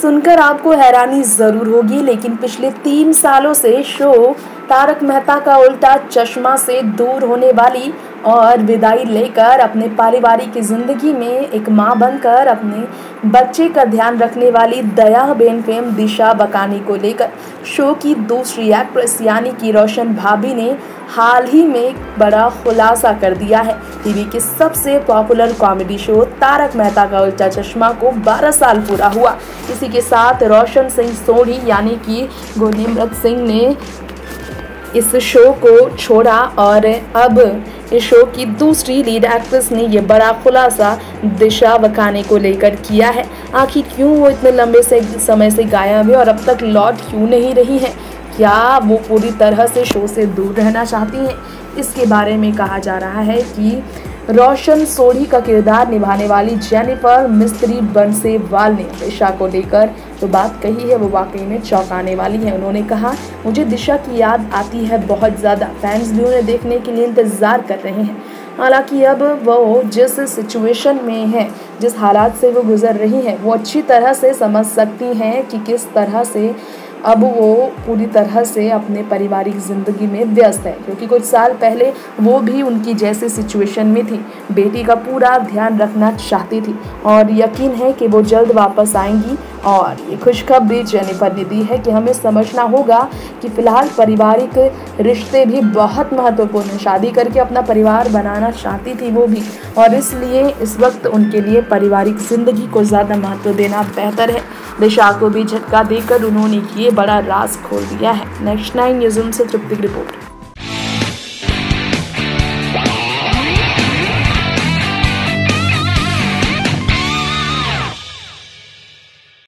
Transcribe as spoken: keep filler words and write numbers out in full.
सुनकर आपको हैरानी जरूर होगी, लेकिन पिछले तीन सालों से शो तारक मेहता का उल्टा चश्मा से दूर होने वाली और विदाई लेकर अपने पारिवारिक जिंदगी में एक मां बनकर अपने बच्चे का ध्यान रखने वाली दयाबेन फेम दिशा वकानी को लेकर शो की दूसरी एक्ट्रेस यानी कि रोशन भाभी ने हाल ही में बड़ा खुलासा कर दिया है। टीवी के सबसे popular comedy show Tarak Mehta का उल्टा चश्मा को बारह साल पूरा हुआ। इसी के साथ रोशन सिंह सोढ़ी यानी कि गोदिमरत सिंह ने इस शो को छोड़ा और अब इस शो की दूसरी लीड एक्ट्रेस ने यह बड़ा खुलासा दिशा वकानी को लेकर किया है। आखिर क्यों वो इतने लंबे से समय से गायब है और अब तक लौट क्यों नहीं रही है? क्या वो पूरी तरह से शो से दूर रहना चाहती हैं? इसके बारे में कहा जा रहा है कि रोशन सोढ़ी का किरदार निभाने वाली जेनिफर मिस्त्री बंसेवाल ने दिशा को लेकर जो बात कही है वो वाकई में चौंकाने वाली है। उन्होंने कहा, मुझे दिशा की याद आती है बहुत ज़्यादा, फैंस भी उन्हें देखने के लिए इंतज़ार कर रहे हैं। हालांकि अब वो जिस सिचुएशन में है, जिस हालात से वो गुजर रही हैं, वो अच्छी तरह से समझ सकती हैं कि किस तरह से अब वो पूरी तरह से अपने पारिवारिक ज़िंदगी में व्यस्त है, क्योंकि कुछ साल पहले वो भी उनकी जैसे सिचुएशन में थी। बेटी का पूरा ध्यान रखना चाहती थी और यकीन है कि वो जल्द वापस आएंगी। और ये खुशखबरी जेनिफर ने दी है कि हमें समझना होगा कि फ़िलहाल पारिवारिक रिश्ते भी बहुत महत्वपूर्ण हैं। शादी करके अपना परिवार बनाना चाहती थी वो भी, और इसलिए इस वक्त उनके लिए पारिवारिक ज़िंदगी को ज़्यादा महत्व देना बेहतर है। दिशा को भी झटका देकर उन्होंने ये बड़ा राज खोल दिया है। नेक्स्ट नाइन न्यूज़ से तृप्ति की रिपोर्ट।